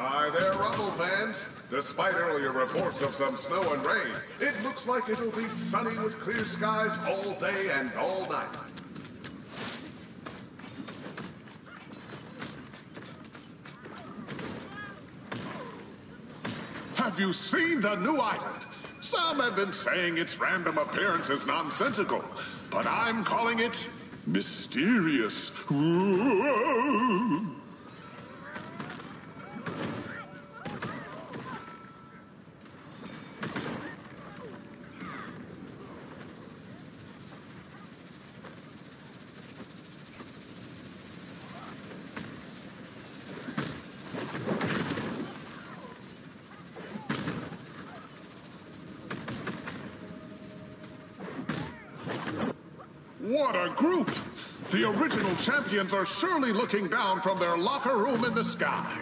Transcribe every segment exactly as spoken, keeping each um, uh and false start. Hi there, Rumble fans. Despite earlier reports of some snow and rain, it looks like it'll be sunny with clear skies all day and all night. Have you seen the new island? Some have been saying its random appearance is nonsensical, but I'm calling it mysterious. Whoa. What a group! The original champions are surely looking down from their locker room in the sky.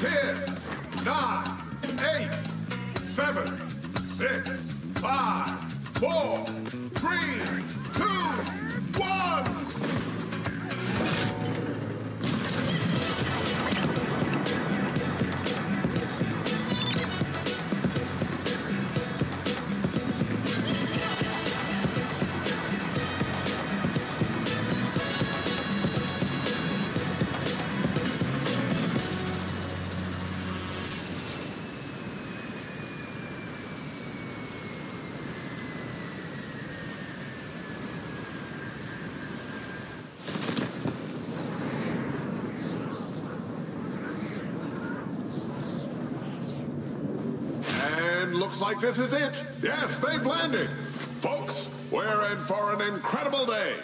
ten, nine, eight, seven, six, five, four, three, two, one! Looks like this is it. Yes, they've landed. Folks, we're in for an incredible day.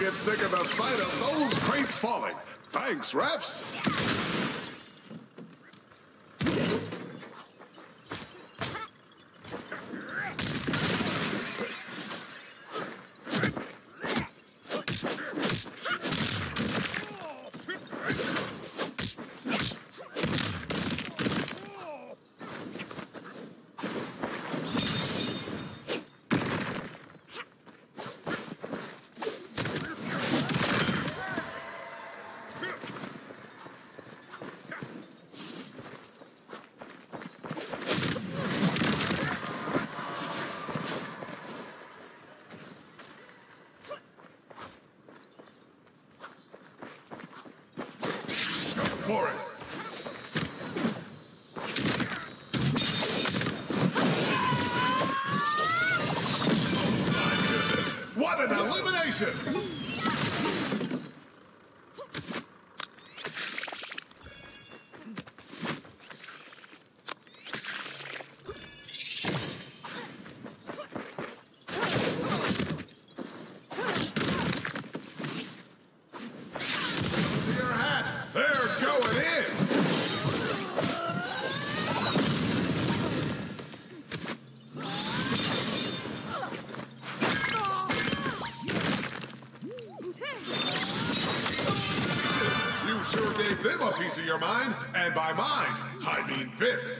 get sick in the sight of those crates falling. Thanks, refs. For it. What an elimination! Piece of your mind, and by mind, I mean fist.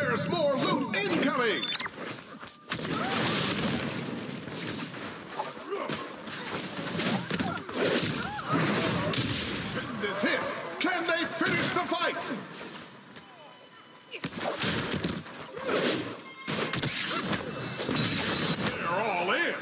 There's more loot incoming! This hit! Can they finish the fight? They're all in!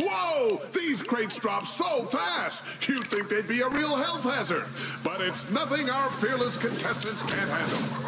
Whoa! These crates drop so fast! You'd think they'd be a real health hazard. But it's nothing our fearless contestants can't handle.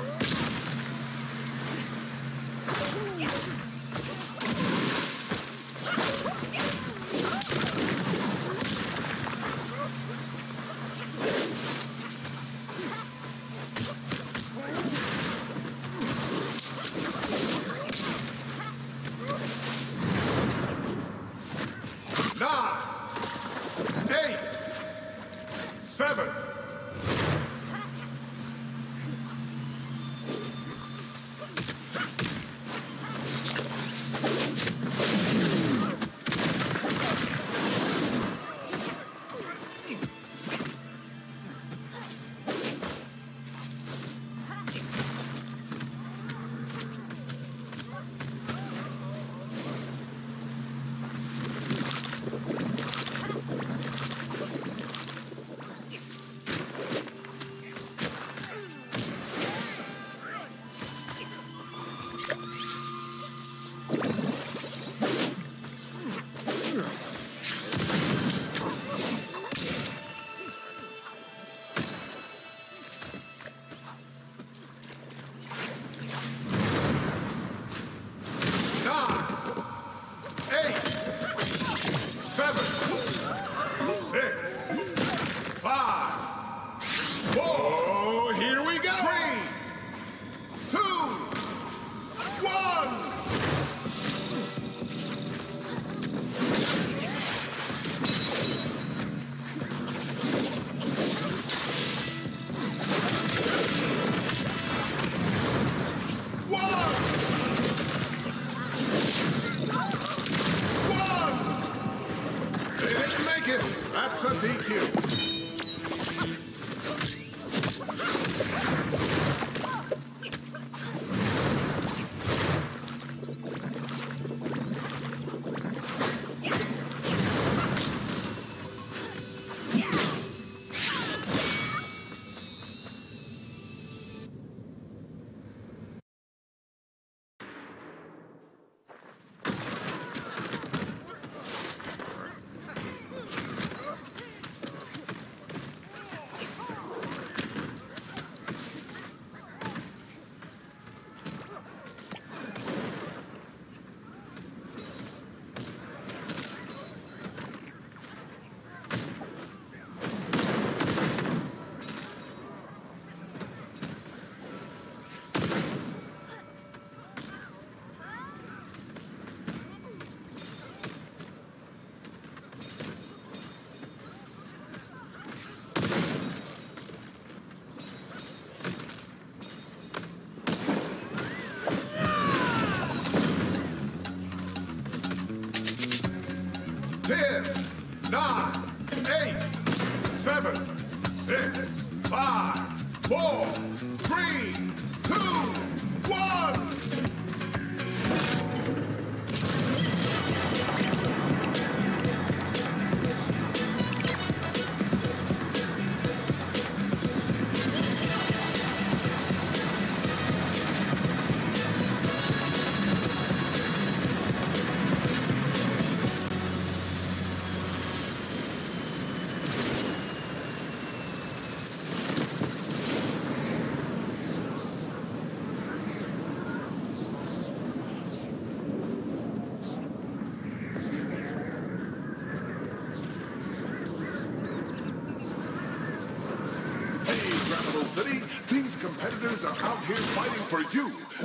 Competitors are out here fighting for you.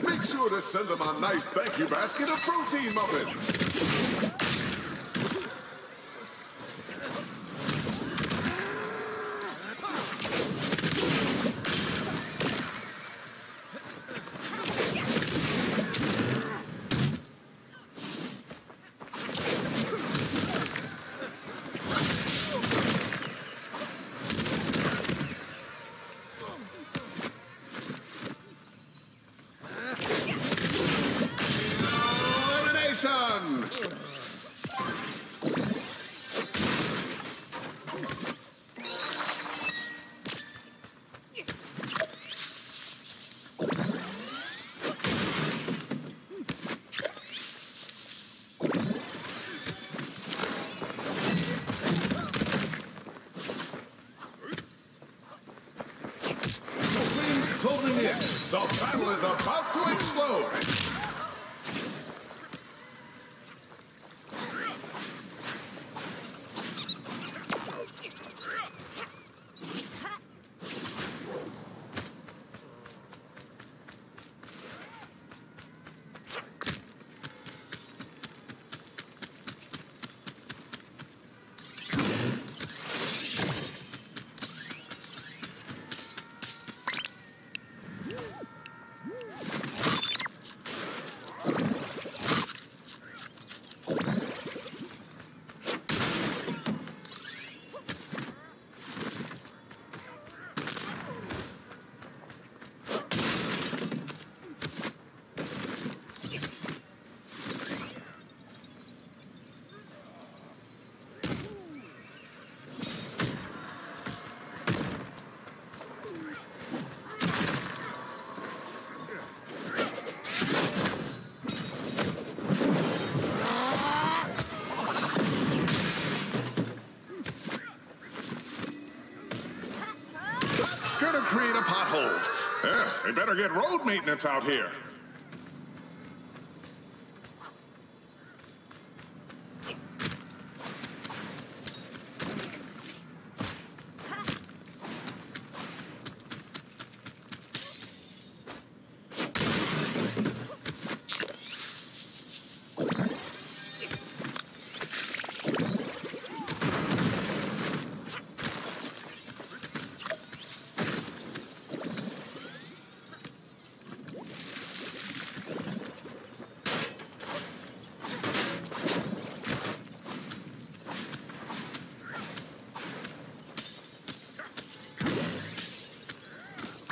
Make sure to send them a nice thank you basket of protein muffins. They better get road maintenance out here.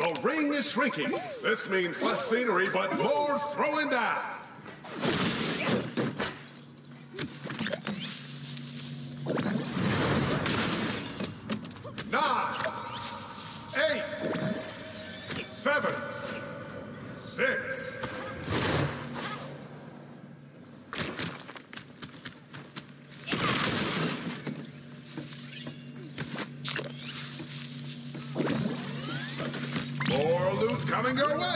The ring is shrinking. This means less scenery, but more throwing down. Nine, eight, seven, six. Coming your way!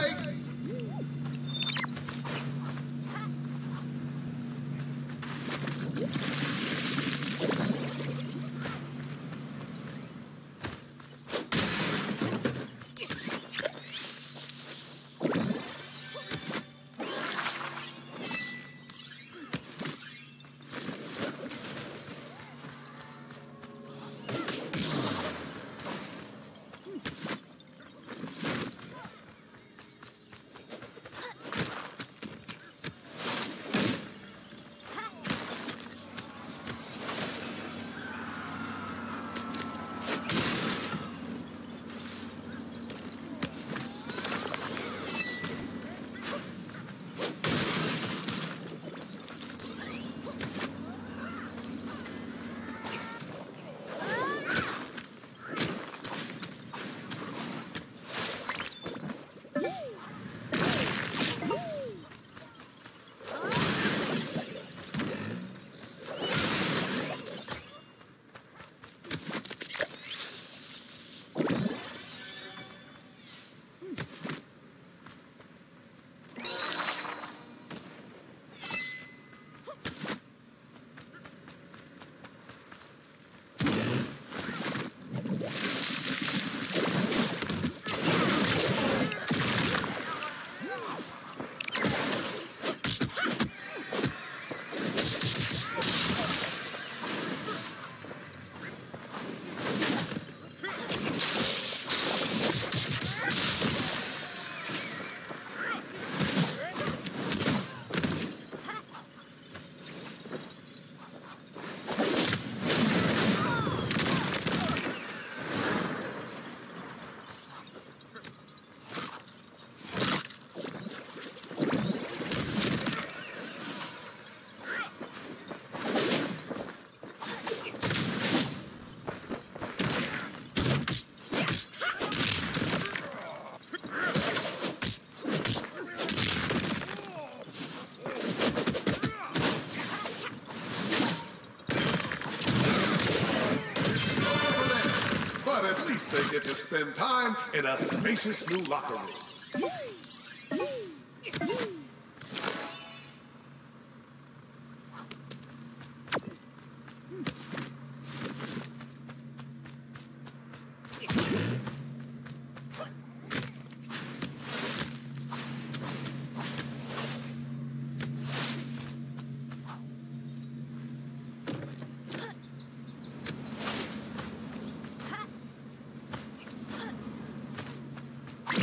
At least they get to spend time in a spacious new locker room.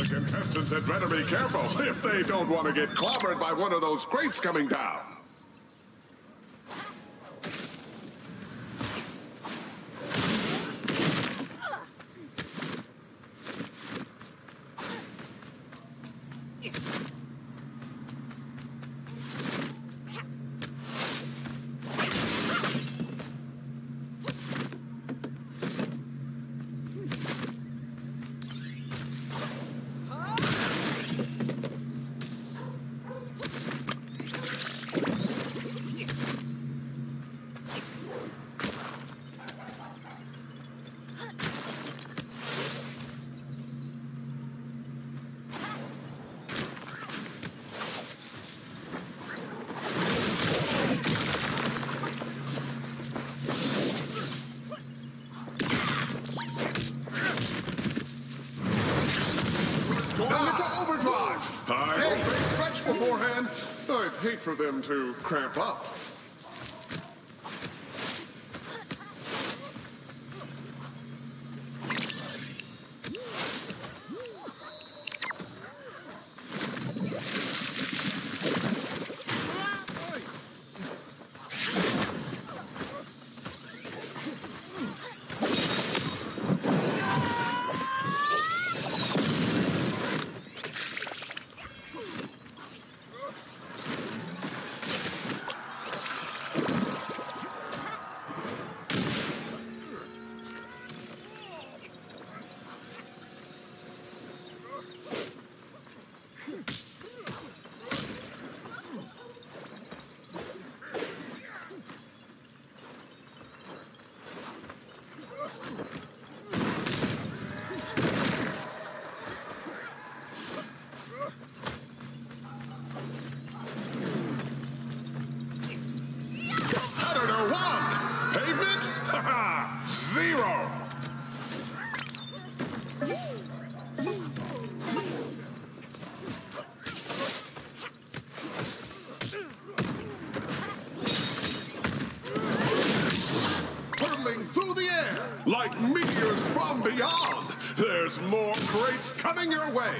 Contestants had better be careful if they don't want to get clobbered by one of those crates coming down. I'd hate for them to cramp up. Beyond, there's more crates coming your way.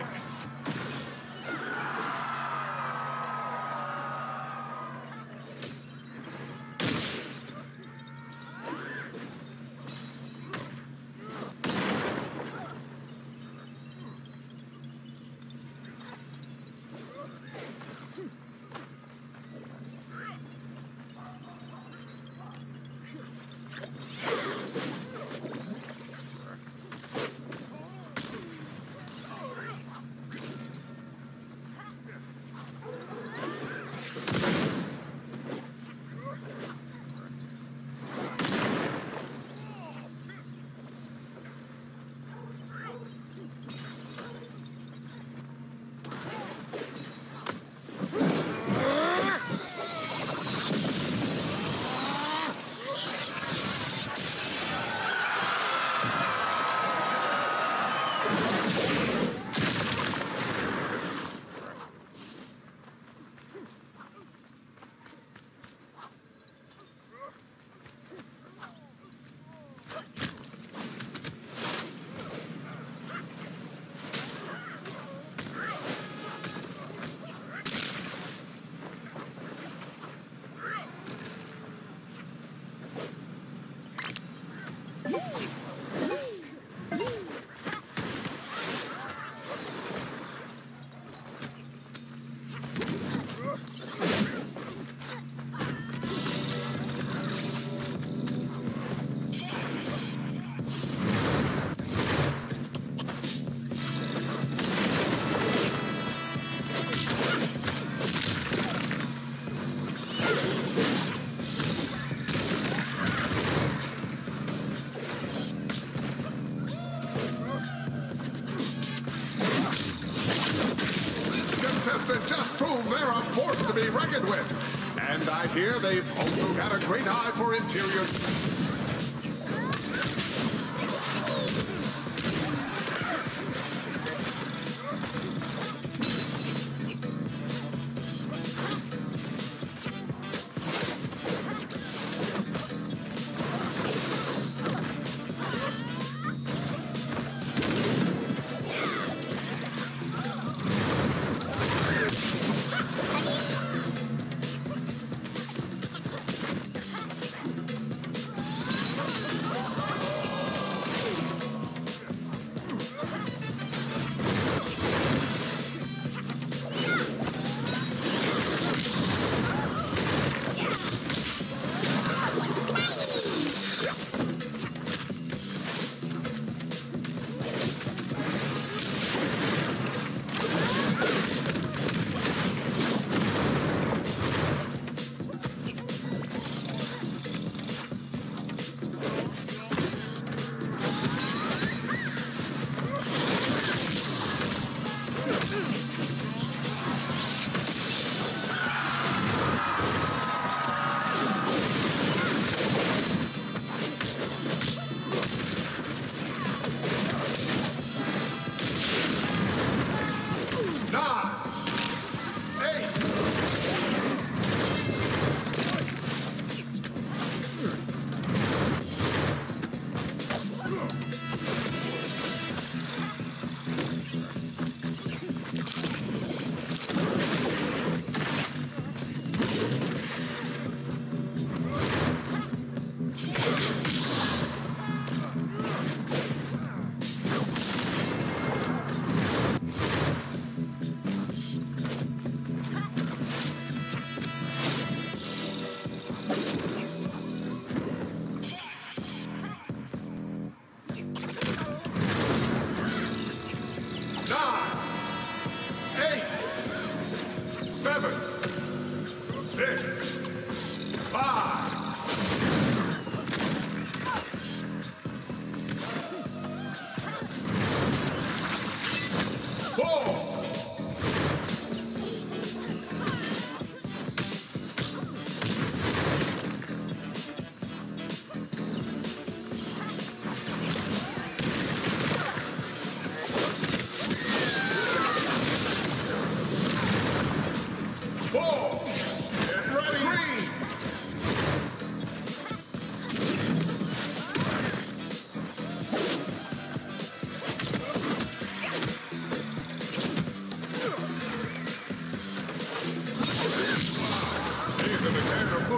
To be reckoned with, and I hear they've also got a great eye for interior.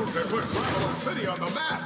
roads that put Graviton City on the map.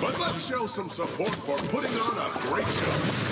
But let's show some support for putting on a great show.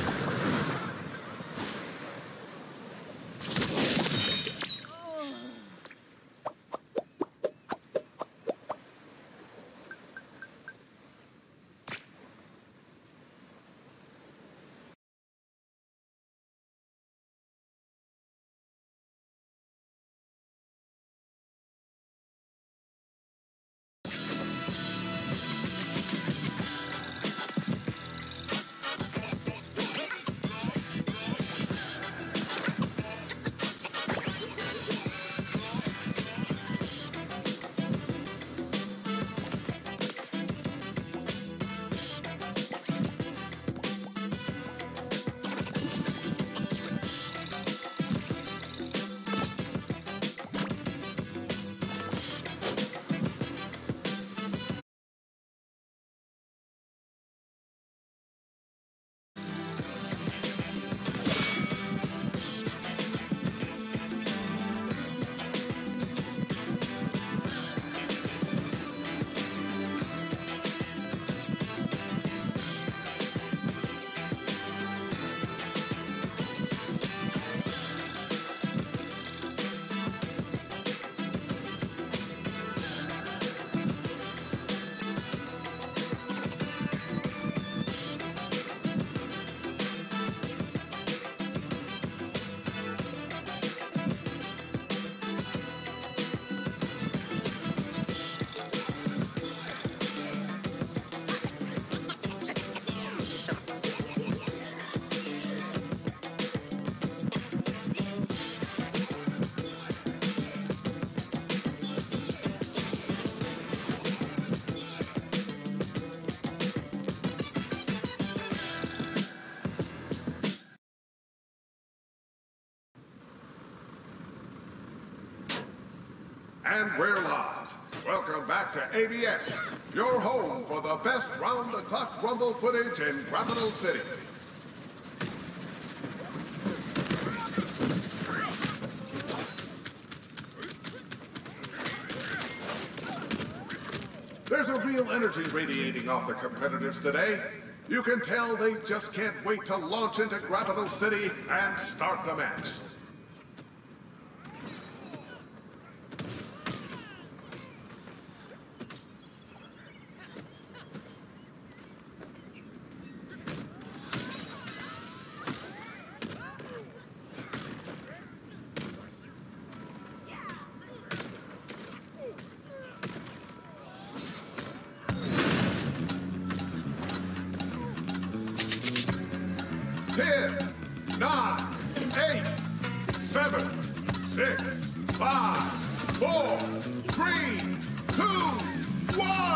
And we're live. Welcome back to A B S, your home for the best round-the-clock rumble footage in Graviton City. There's a real energy radiating off the competitors today. You can tell they just can't wait to launch into Graviton City and start the match. ten, nine, eight, seven, six, five, four, three, two, one.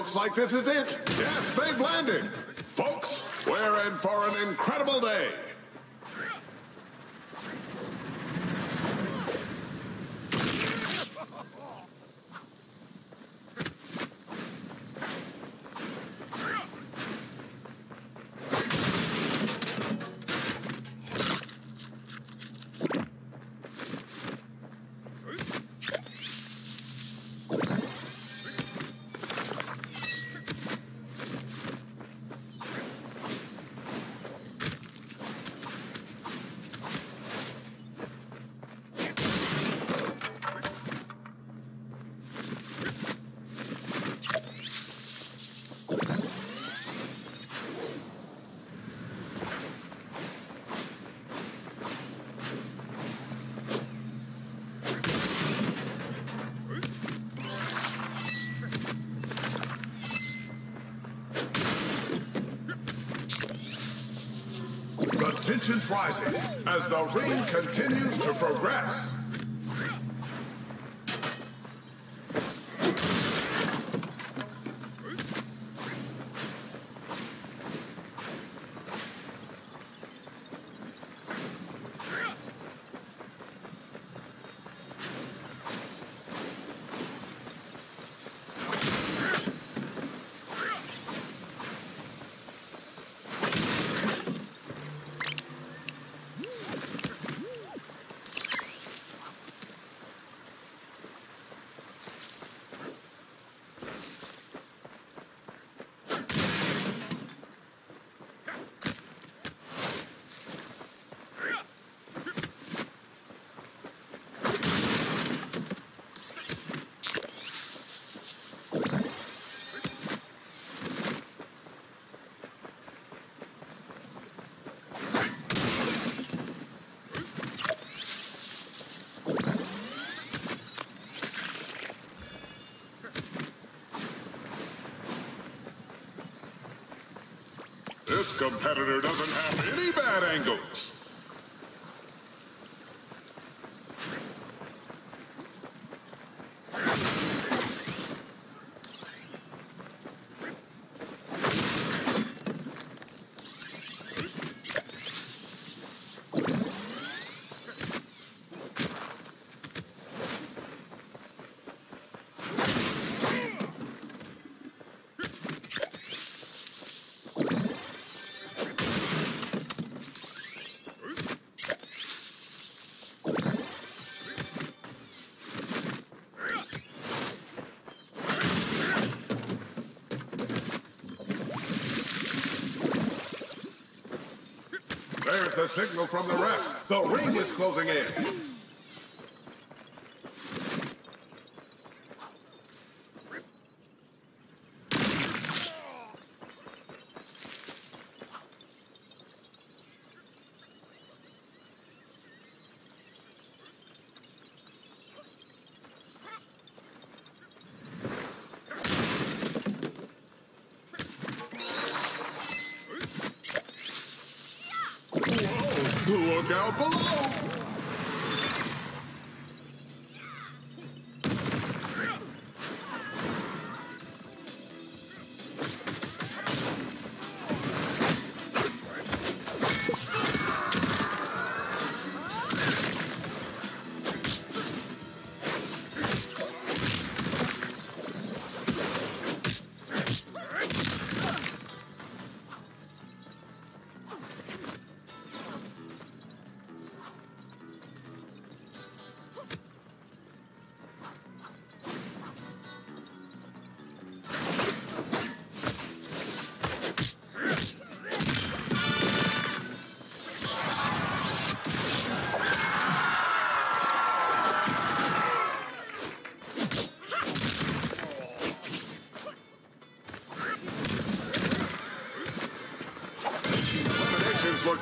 looks like this is it. Yes, they've landed. Folks, we're in for an incredible day. Tensions rising as the ring continues to progress. This competitor doesn't have any bad angles. There's the signal from the refs. The ring is closing in. Look out below!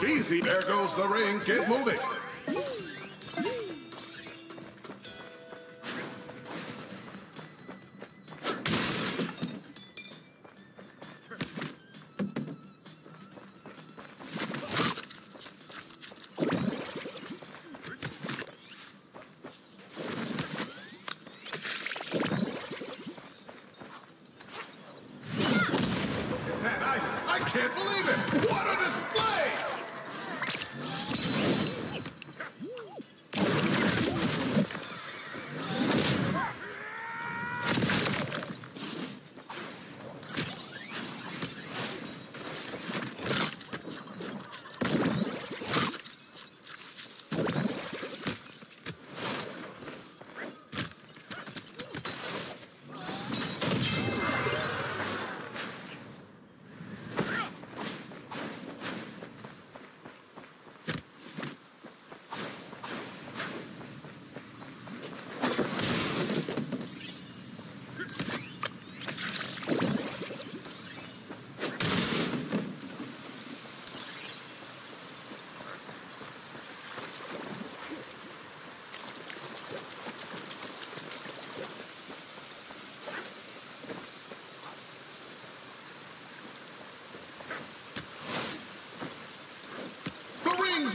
Easy. There goes the ring. Get moving.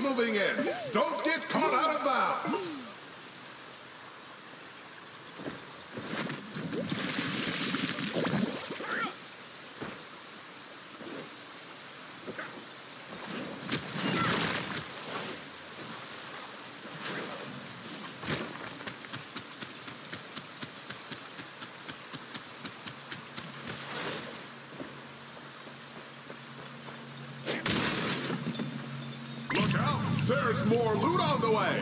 moving in. Don't get caught out of bounds. There's more loot on the way!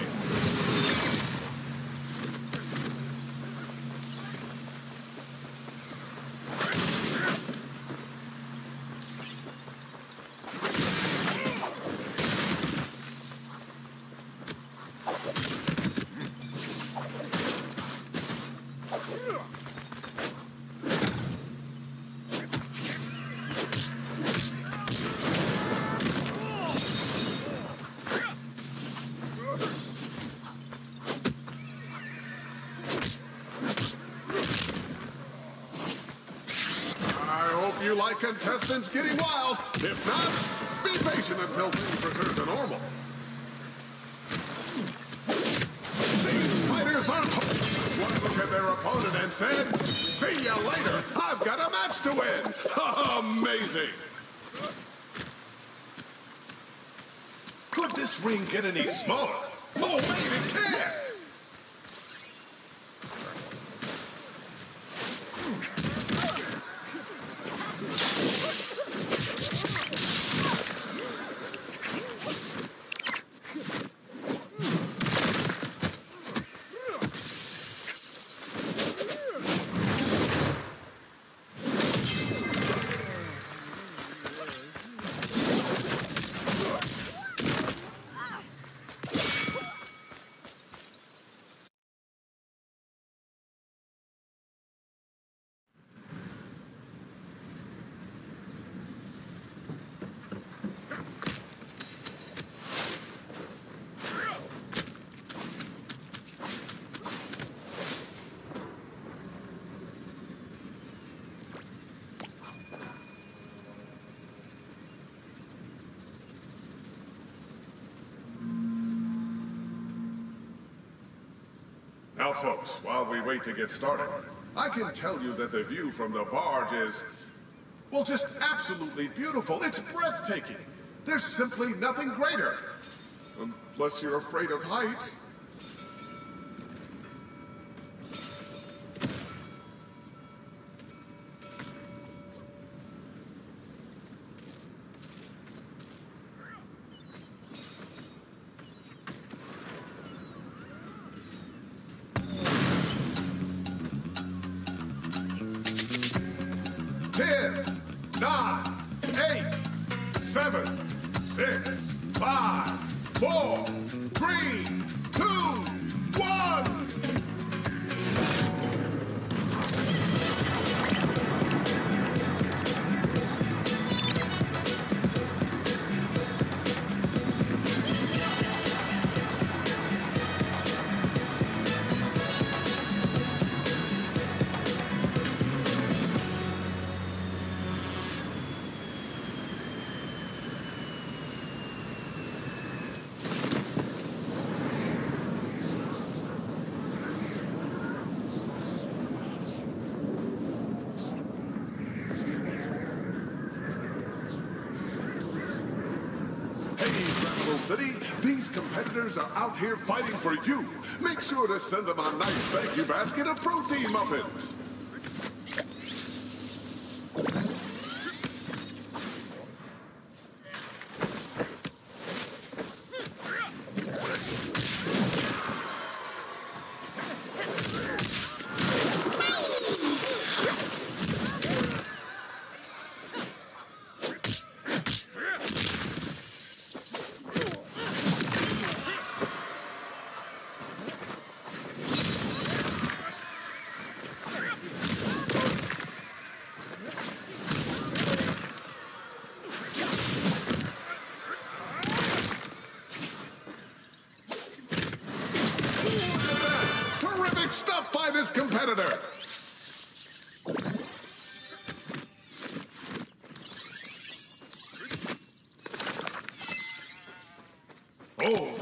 Contestants getting wild. If not, be patient until things return to normal. These fighters are cold. One look at their opponent and said, "See ya later. I've got a match to win." Amazing. Could this ring get any smaller? Oh wait, it can't. Now, folks, while we wait to get started, I can tell you that the view from the barge is, well, just absolutely beautiful. It's breathtaking. There's simply nothing greater. Unless you're afraid of heights. City, these competitors are out here fighting for you. Make sure to send them a nice thank you basket of protein muffins. Yeah.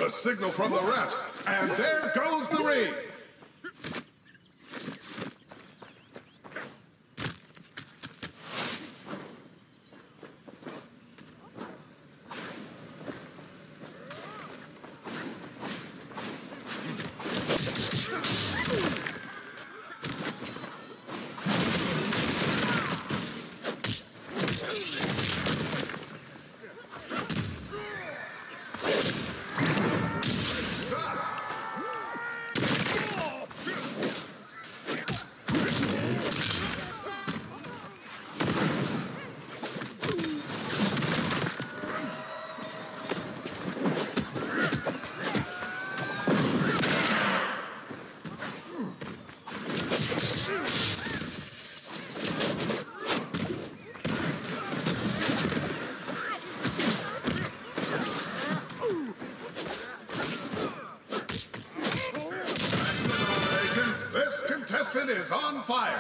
a signal from the refs, and there goes the ring. Contestant is on fire.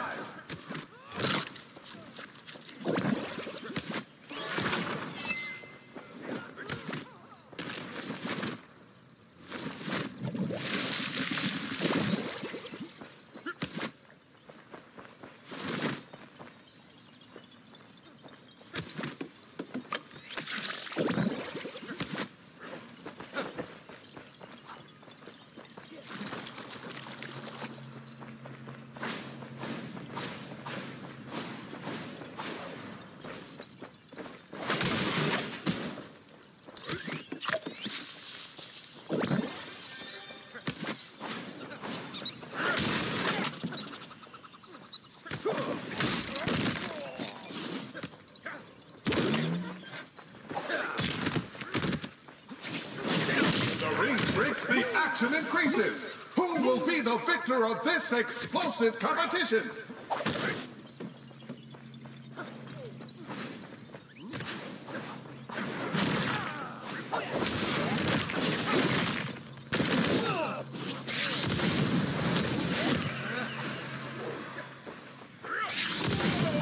The action increases. Who will be the victor of this explosive competition?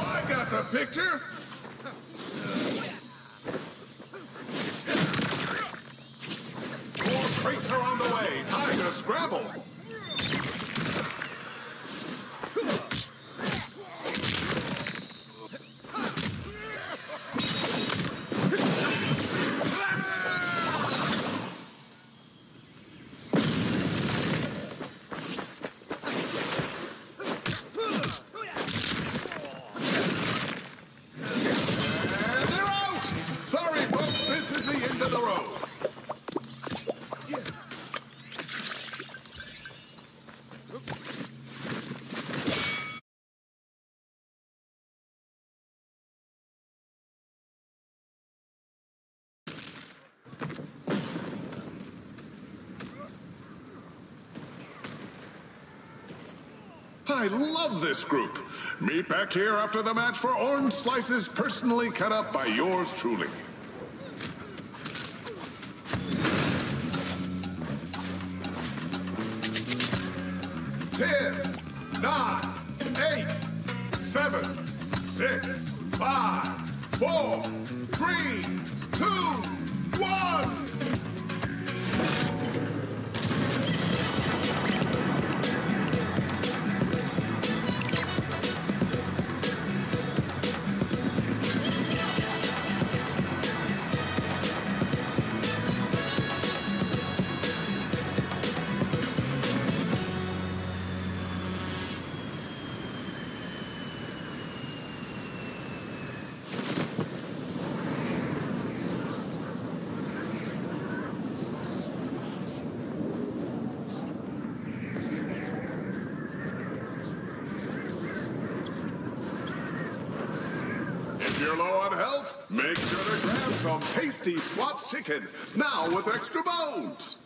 I got the picture. Crates are on the way. Time to scramble. And they're out. Sorry, folks. This is the end of the road. I love this group. Meet back here after the match for orange slices personally cut up by yours truly. Ten, nine, eight, seven, six, five, four, three, two, one. If you're low on health, make sure to grab some tasty Squat's chicken, now with extra bones.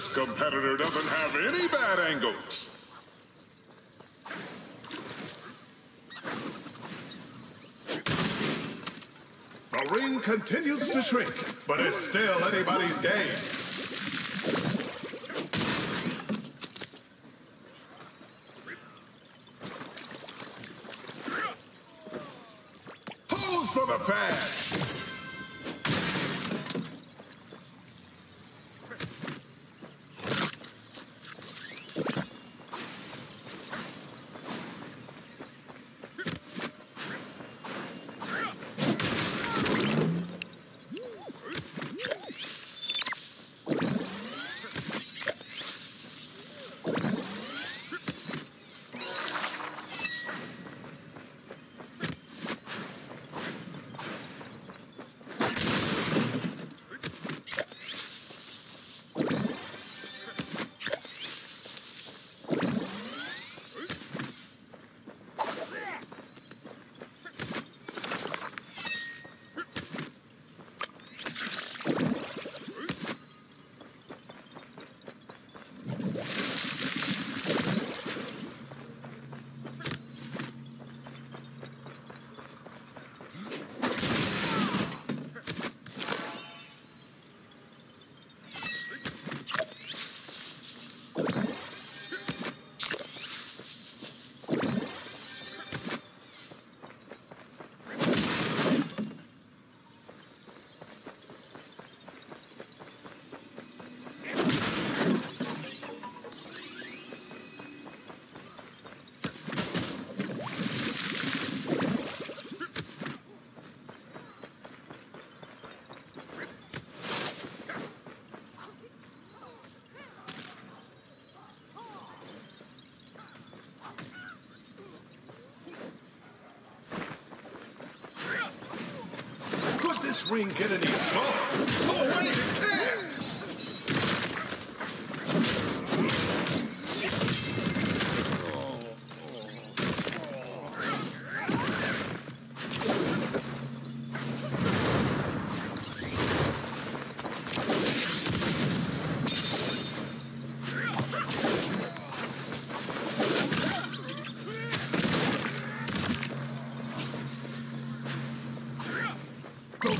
This competitor doesn't have any bad angles. The ring continues to shrink, but it's still anybody's game. For the fans. This ring get any smaller? Oh, wait, it can't!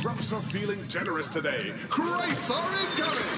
Ruffs are feeling generous today. Crates are incoming!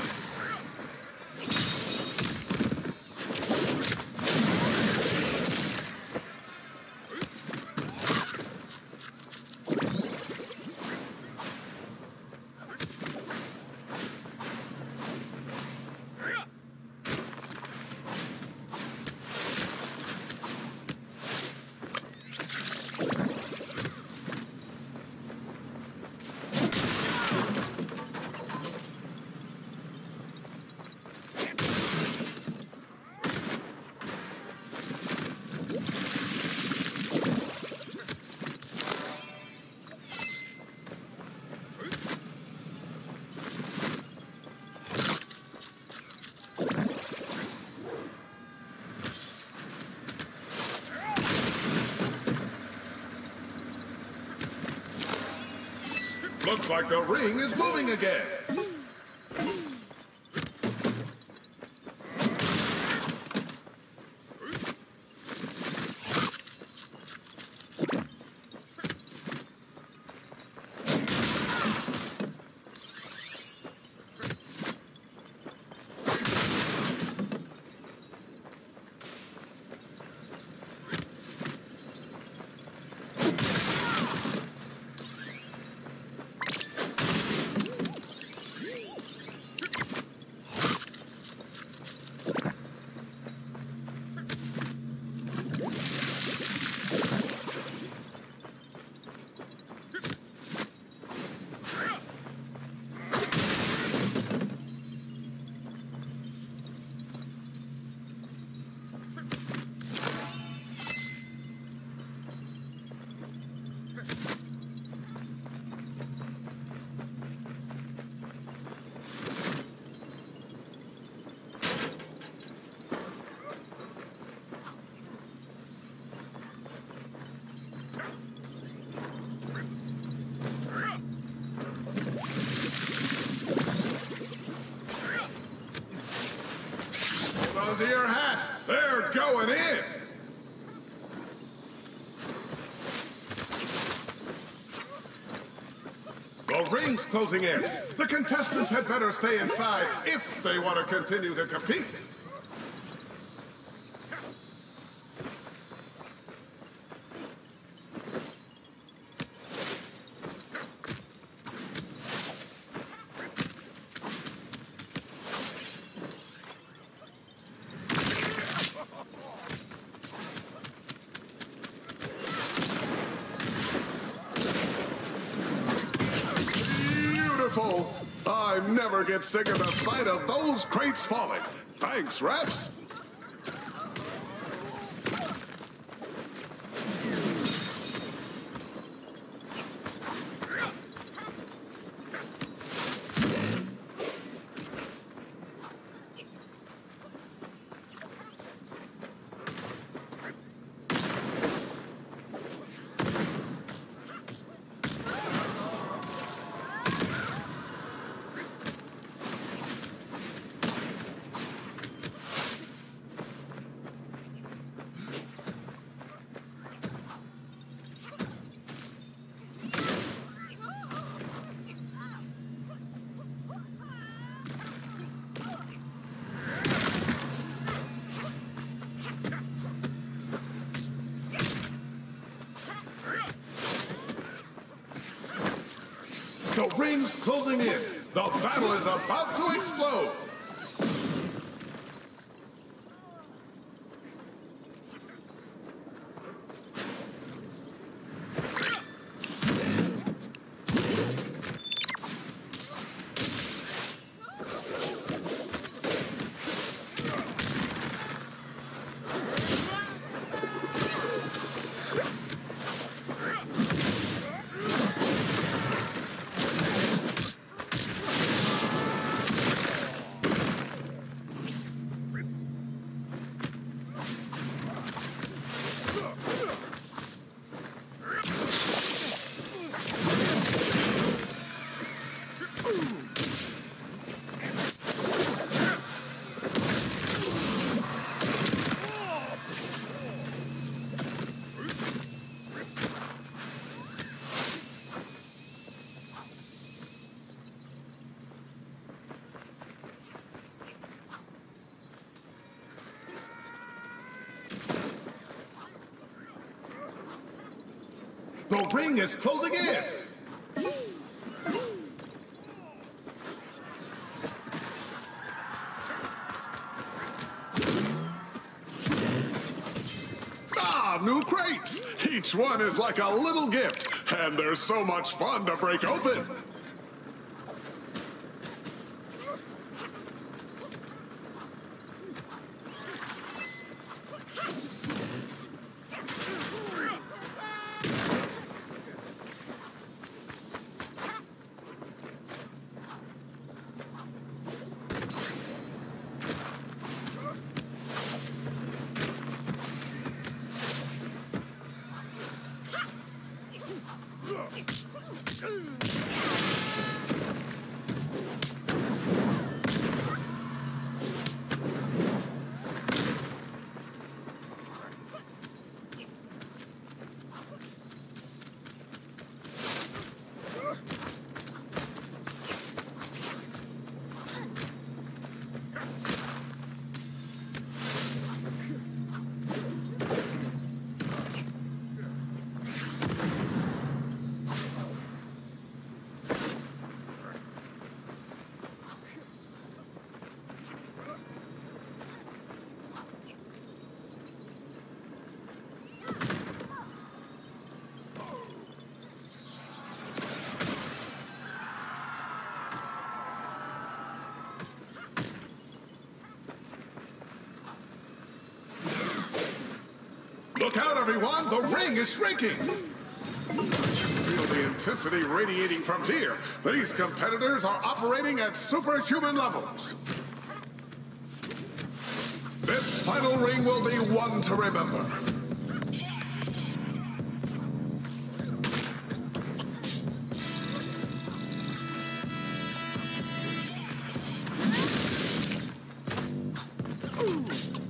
Looks like the ring is moving again. to your hat. They're going in. The ring's closing in. The contestants had better stay inside if they want to continue to compete. I never get sick of the sight of those crates falling. Thanks, refs. The ring's closing in. The battle is about to explode. The ring is closing in! Ah, new crates! Each one is like a little gift, and there's so much fun to break open! Look out, everyone! The ring is shrinking! Feel the intensity radiating from here. These competitors are operating at superhuman levels. This final ring will be one to remember. Ooh.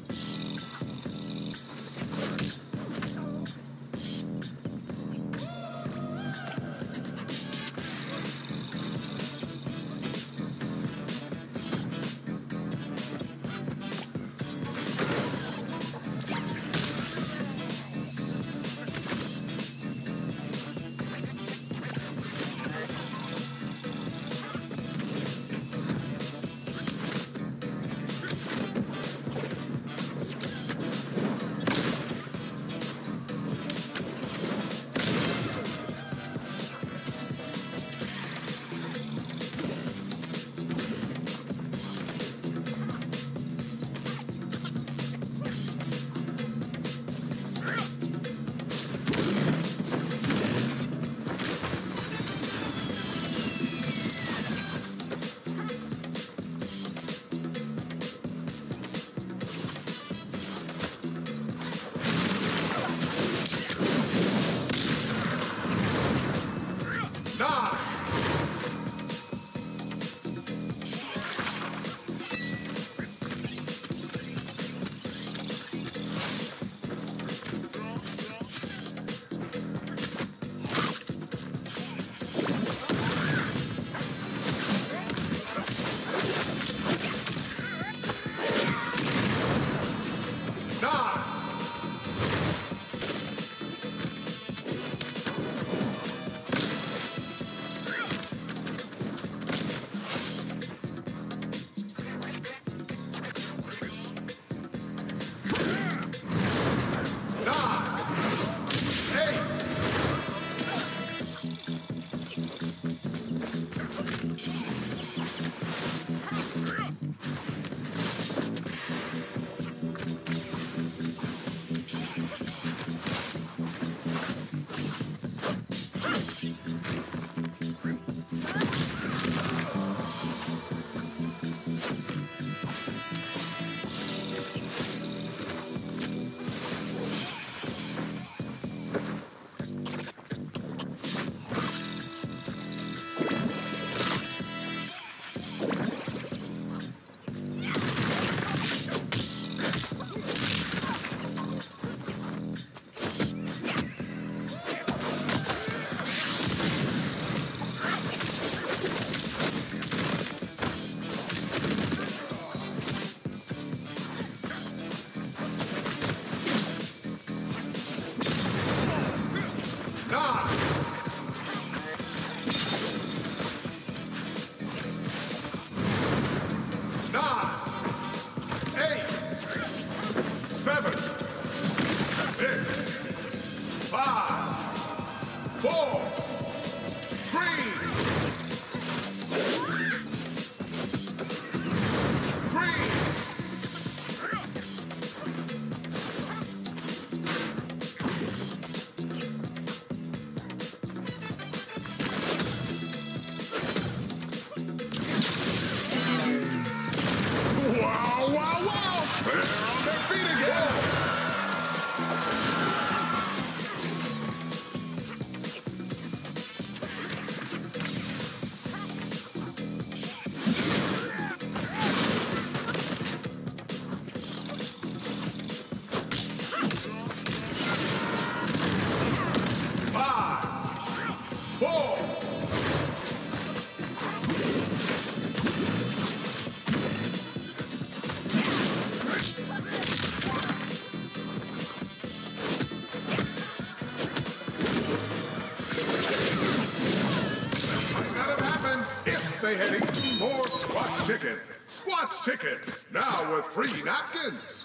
They had eaten more Squatch chicken. Squatch chicken, now with free napkins.